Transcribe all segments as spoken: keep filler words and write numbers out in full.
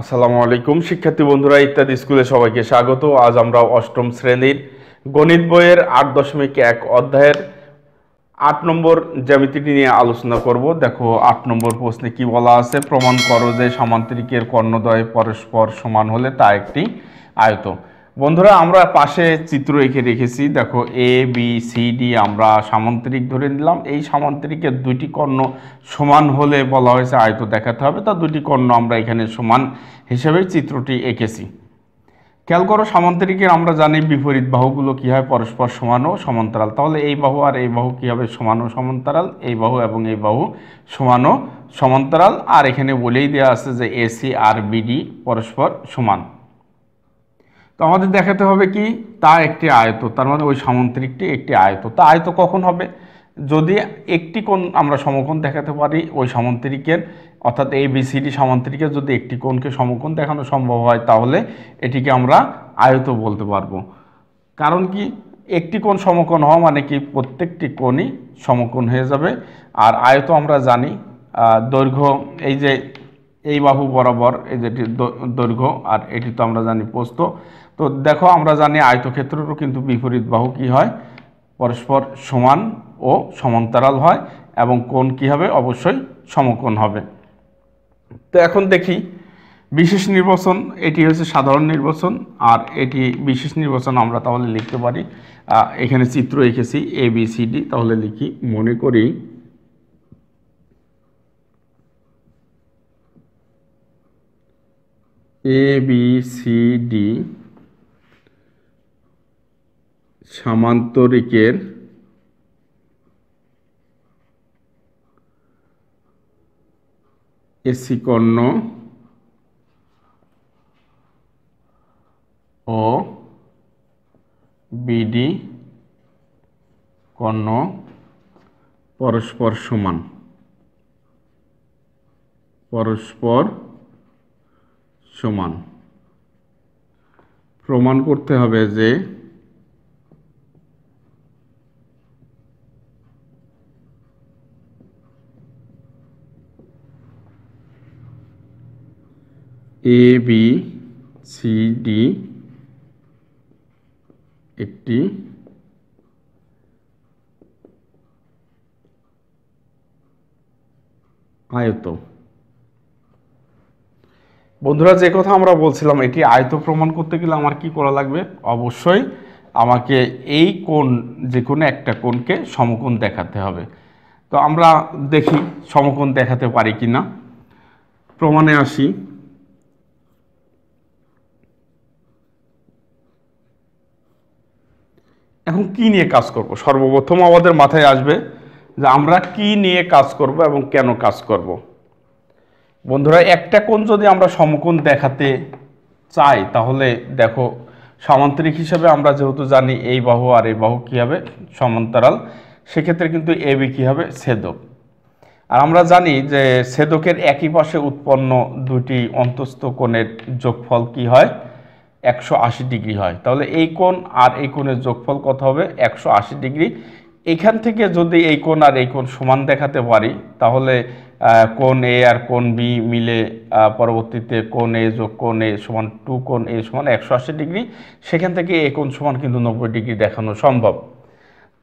আসসালামু আলাইকুম শিক্ষার্থী বন্ধুরা, ইত্যাদি স্কুলে সবাইকে স্বাগত। আজ আমরা অষ্টম শ্রেণীর গণিত বইয়ের আট দশমিক এক অধ্যায়ের আট নম্বর জ্যামিতিটি নিয়ে আলোচনা করব। দেখো আট নম্বর প্রশ্নে কি বলা আছে, প্রমাণ করো যে সামান্তরিকের কর্ণদ্বয় পরস্পর সমান হলে তা একটি আয়ত। বন্ধুরা আমরা পাশে চিত্র এঁকে রেখেছি, দেখো এ বি সি ডি আমরা সামান্তরিক ধরে নিলাম। এই সামান্তরিকের দুইটি কর্ণ সমান হলে বলা হয়েছে আয়ত দেখাতে হবে, তা দুইটি কর্ণ আমরা এখানে সমান হিসেবে চিত্রটি এঁকেছি। খেয়াল করো সামান্তরিকের আমরা জানি বিপরীত বাহুগুলো কী হয়, পরস্পর সমান ও সমান্তরাল। তাহলে এই বাহু আর এই বাহু কী হবে, সমান ও সমান্তরাল। এই বাহু এবং এই বাহু সমান ও সমান্তরাল। আর এখানে বলেই দেওয়া আছে যে এসি আর বিডি পরস্পর সমান। তো আমাদের দেখাতে হবে কি তা একটি আয়ত, তার মানে ওই সামান্তরিকটি একটি আয়ত। তা আয়ত কখন হবে, যদি একটি কোণ আমরা সমকোণ দেখাতে পারি ওই সামান্তরিকের, অর্থাৎ এ বি সি ডি সামান্তরিকের যদি একটি কোণকে সমকোণ দেখানো সম্ভব হয় তাহলে এটিকে আমরা আয়ত বলতে পারবো। কারণ কি, একটি কোণ সমকোণ হওয়া মানে কি প্রত্যেকটি কোণই সমকোণ হয়ে যাবে। আর আয়ত আমরা জানি দৈর্ঘ্য, এই যে এই বাহু বরাবর এই যেটি দৈর্ঘ্য, আর এটি তো আমরা জানি প্রস্থ। তো দেখো আমরা জানি আয়তক্ষেত্রেরও কিন্তু বিপরীত বাহু কি হয়, পরস্পর সমান ও সমান্তরাল হয় এবং কোণ কি হবে, অবশ্যই সমকোণ হবে। তো এখন দেখি বিশেষ নির্বাচন, এটি হচ্ছে সাধারণ নির্বাচন আর এটি বিশেষ নির্বাচন। আমরা তাহলে লিখতে পারি, এখানে চিত্র এঁকেছি এ বি সি ডি, তাহলে লিখি মনে করি ए बी सी डी सामान्तरिकेर एसी कर्ण ओ बीडी कर्ण परस्पर समान परस्पर সমান। প্রমাণ করতে হবে যে এ বি সি ডি একটি আয়ত। বন্ধুরা যে কথা আমরা বলছিলাম, এটি আয়ত প্রমাণ করতে গেলে আমার কি করা লাগবে, অবশ্যই আমাকে এই কোণ যে কোনো একটা কোণকে সমকোণ দেখাতে হবে। তো আমরা দেখি সমকোণ দেখাতে পারি কি না। প্রমাণে আসি, এখন কি নিয়ে কাজ করব, সর্বপ্রথম আমাদের মাথায় আসবে যে আমরা কি নিয়ে কাজ করব এবং কেন কাজ করব। বন্ধুরা একটা কোণ যদি আমরা সমকোণ দেখাতে চাই তাহলে দেখো সামান্তরিক হিসাবে আমরা যেহেতু জানি এই বাহু আর এই বাহু কী হবে, সমান্তরাল, সেক্ষেত্রে কিন্তু এ বি কী হবে, ছেদক। আর আমরা জানি যে ছেদকের একই পাশে উৎপন্ন দুটি অন্তস্থ কোণের যোগফল কি হয়, একশো আশি ডিগ্রি হয়। তাহলে এই কোণ আর এই কোণের যোগফল কত হবে, একশো আশি ডিগ্রি। এখান থেকে যদি এই কোণ আর এই কোণ সমান দেখাতে পারি তাহলে কোণ এ আর কোণ বি মিলে পরবর্তীতে কোণ এ যোগ কোণ এ সমান টু কোণ এ সমান একশো আশি ডিগ্রি, সেখান থেকে এ কোণ সমান কিন্তু নব্বই ডিগ্রি দেখানো সম্ভব।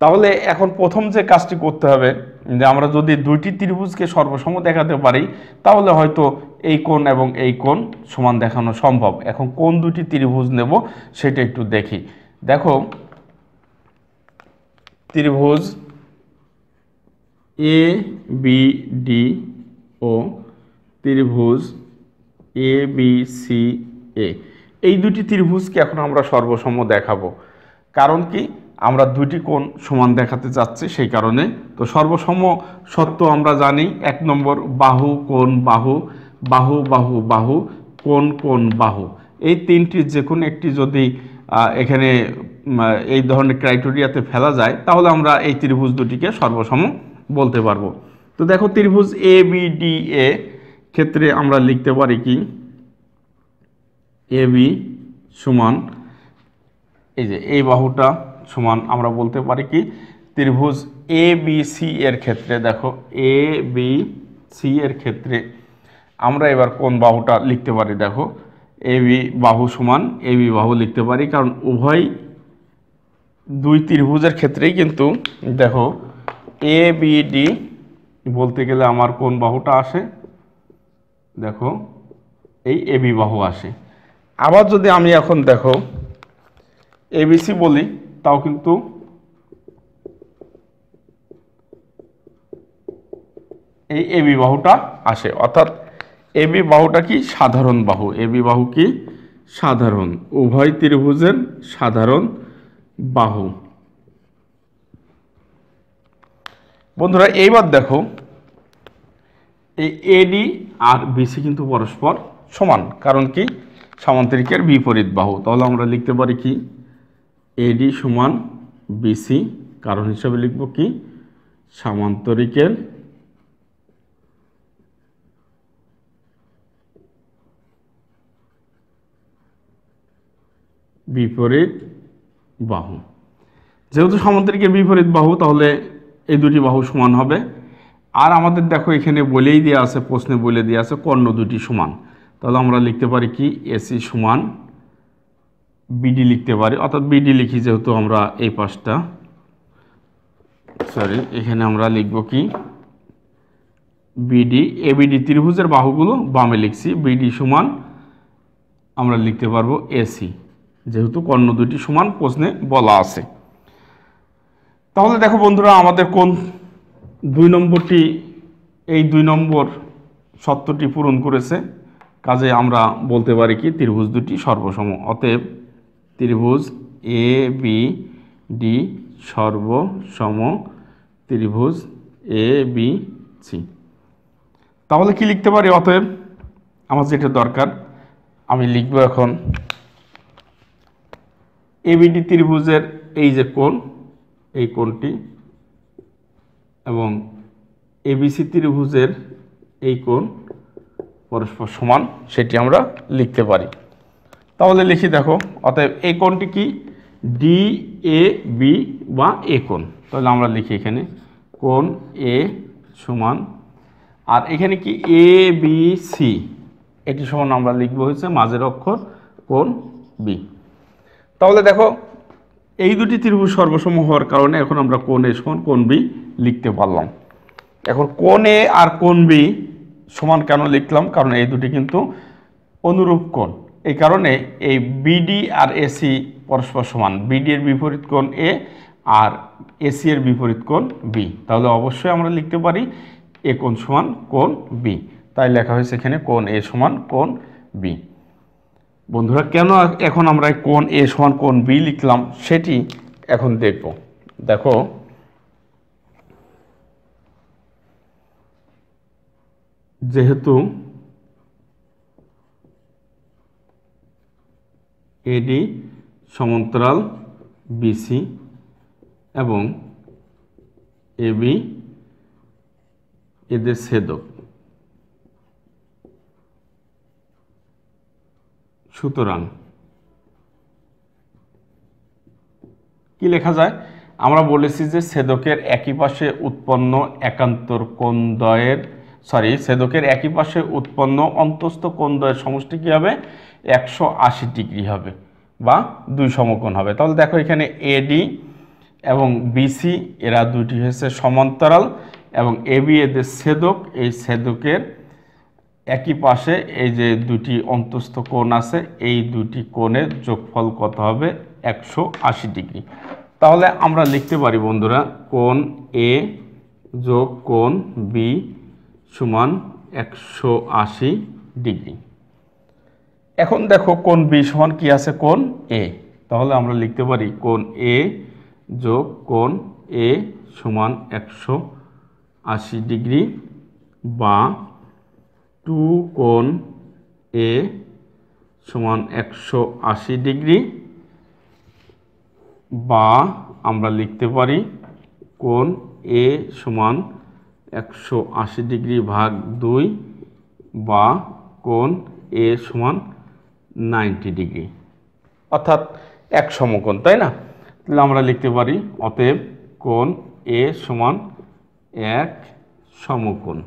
তাহলে এখন প্রথম যে কাজটি করতে হবে যে আমরা যদি দুইটি ত্রিভুজকে সর্বসম দেখাতে পারি তাহলে হয়তো এই কোণ এবং এই কোণ সমান দেখানো সম্ভব। এখন কোন দুটি ত্রিভুজ নেব সেটা একটু দেখি। দেখো ত্রিভুজ এ বি ডি ও ত্রিভুজ এ বি সি এ, এই দুটি ত্রিভুজকে এখন আমরা সর্বসম দেখাবো। কারণ কি, আমরা দুটি কোণ সমান দেখাতে চাচ্ছি সেই কারণে। তো সর্বসম সত্য আমরা জানি এক নম্বর বাহু কোণ বাহু বাহু বাহু বাহু কোণ কোণ বাহু, এই তিনটির যে কোনো একটি যদি এখানে এই ধরনের ক্রাইটেরিয়াতে ফেলা যায় তাহলে আমরা এই ত্রিভুজ দুটিকে সর্বসম বলতে পারবো। তো দেখো ত্রিভুজ এ বি ডি এ ক্ষেত্রে আমরা লিখতে পারি কি এ বি সমান এই যে এই বাহুটা সমান, আমরা বলতে পারি কি ত্রিভুজ এ বি সি এর ক্ষেত্রে, দেখো এ বি সি এর ক্ষেত্রে আমরা এবার কোন বাহুটা লিখতে পারি, দেখো এ বি বাহু সমান এ বি বাহু লিখতে পারি, কারণ উভয় দুই ত্রিভুজের ক্ষেত্রেই কিন্তু দেখো এ বি ডি বলতে গেলে আমার কোন বাহুটা আসে, দেখো এই এ বি বাহু আসে। আবার যদি আমি এখন দেখো এ বি সি বলি, তাও কিন্তু এই এ বি বাহুটা আসে, অর্থাৎ এ বি বাহুটা কি সাধারণ বাহু, এ বি বাহু কি সাধারণ, উভয় ত্রিভুজের সাধারণ বাহু। বন্ধুরা এইবার দেখো এই এডি আর বিসি কিন্তু পরস্পর সমান, কারণ কি সামান্তরিকের বিপরীত বাহু, তাহলে আমরা লিখতে পারি কি এডি সমান বিসি, কারণ হিসাবে লিখব কি সামান্তরিকের বিপরীত বাহু। যেহেতু সামান্তরিকের বিপরীত বাহু তাহলে এই দুটি বাহু সমান হবে। আর আমাদের দেখো এখানে বলেই দেওয়া আছে, প্রশ্নে বলে দেওয়া আছে কর্ণ দুটি সমান, তাহলে আমরা লিখতে পারি কি এসি সমান বিডি লিখতে পারি, অর্থাৎ বিডি লিখি যেহেতু আমরা এই পাশটা, সরি এখানে আমরা লিখব কি বিডি, এ বিডি ত্রিভুজের বাহুগুলো বামে লিখছি, বিডি সমান আমরা লিখতে পারবো এসি, যেহেতু কর্ণ দুটি সমান প্রশ্নে বলা আছে। তাহলে দেখো বন্ধুরা আমাদের কোন দুই নম্বরটি, এই দুই নম্বর সত্যটি পূরণ করেছে, কাজে আমরা বলতে পারি কি ত্রিভুজ দুটি সর্বসম, অতএব ত্রিভুজ এ বি ডি সর্বসম ত্রিভুজ এ বি সি। তাহলে কি লিখতে পারি, অতএব আমার যেটা দরকার আমি লিখব এখন এবিডি ত্রিভুজের এই যে কোণ, এই কোণটি এবং এবিসি ত্রিভুজের এই কোণ পরস্পর সমান, সেটি আমরা লিখতে পারি। তাহলে লিখি দেখো, অতএব এই কোণটি কি ডি এ বি বা এ কোণ, তাহলে আমরা লিখি এখানে কোণ এ সমান, আর এখানে কি এ বি সি এটি সমান আমরা লিখব হয়েছে মাঝের অক্ষর কোণ বি। তাহলে দেখো এই দুটি ত্রিভুজ সর্বসম হওয়ার কারণে এখন আমরা কোণ এ সমান কোণ বি লিখতে পারলাম। এখন কোণ এ আর কোণ বি সমান কেন লিখলাম, কারণ এই দুটি কিন্তু অনুরূপ কোণ, এই কারণে এই বিডি আর এসি পরস্পর সমান, বিডি এর বিপরীত কোণ এ আর এসি এর বিপরীত কোণ বি, তাহলে অবশ্যই আমরা লিখতে পারি এ কোণ সমান কোণ বি, তাই লেখা হয়েছে এখানে কোণ এ সমান কোণ বি। বন্ধুরা কেন এখন আমরা কোণ এ সমান কোণ বি লিখলাম সেটি এখন দেখব। দেখো যেহেতু এডি সমান্তরাল বিসি এবং এবি এদের ছেদক, সুতরাং কি লেখা যায়, আমরা বলেছি যে ছেদকের একই পাশে উৎপন্ন একান্তর কোণদ্বয়ের সরি ছেদকের একই পাশে উৎপন্ন অন্তস্থ কোণদ্বয়ের সমষ্টি কী হবে একশো আশি ডিগ্রি হবে বা দুই সমকোণ হবে। তাহলে দেখো এখানে এডি এবং বিসি এরা দুটি হয়েছে সমান্তরাল এবং এবি এদের ছেদক, এই ছেদকের একই পাশে এই যে দুটি অন্তস্থ কোণ আছে এই দুটি কোণের যোগফল কত হবে একশো আশি ডিগ্রি। তাহলে আমরা লিখতে পারি বন্ধুরা কোণ এ যোগ কোণ বি সমান একশো আশি ডিগ্রি। এখন দেখো কোণ বি সমান কি আছে কোণ এ, তাহলে আমরা লিখতে পারি কোণ এ যোগ কোণ এ সমান একশো আশি ডিগ্রি বা টু কোণ এ সমান একশো আশি ডিগ্রি, বা আমরা লিখতে পারি কোণ এ সমান একশো আশি ডিগ্রি ভাগ দুই বা কোণ এ সমান নাইনটি ডিগ্রি, অর্থাৎ এক সমকোণ, তাই না? তাহলে আমরা লিখতে পারি অতএব কোণ এ সমান এক সমকোণ।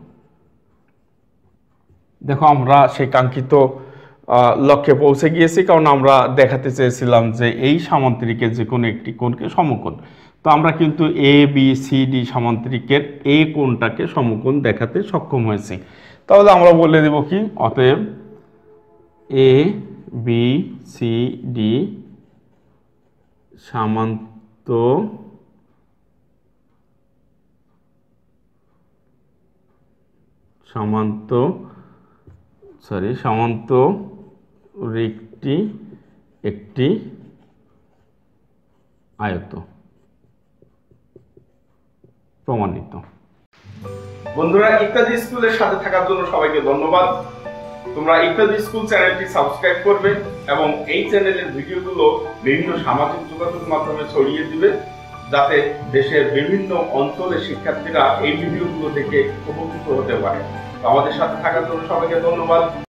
देखो আমরা সেই কাঙ্ক্ষিত লক্ষ্যে পৌঁছে গিয়েছি, কারণ আমরা দেখাতে চেয়েছিলাম যে এই সামান্তরিকের যে কোনো একটি কোণকে সমকোণ। তো আমরা কিন্তু এ বি সি ডি সামান্তরিকের এ কোণটাকে সমকোণ দেখাতে সক্ষম হয়েছি। তাহলে আমরা বলে দেব কি, অতএব এ বি সি ডি সামান্ত সরি সামান্তরিকটি একটি আয়ত প্রমাণিত। বন্ধুরা, ইত্যাদি স্কুলের সাথে থাকার জন্য সবাইকে ধন্যবাদ। তোমরা ইত্যাদি স্কুল চ্যানেলটি সাবস্ক্রাইব করবে এবং এই চ্যানেলের ভিডিওগুলো বিভিন্ন সামাজিক যোগাযোগ মাধ্যমে ছড়িয়ে দিবে, যাতে দেশের বিভিন্ন অঞ্চলের শিক্ষার্থীরা এই ভিডিওগুলো দেখে উপকৃত হতে পারে। আমাদের সাথে থাকার জন্য সবাইকে ধন্যবাদ।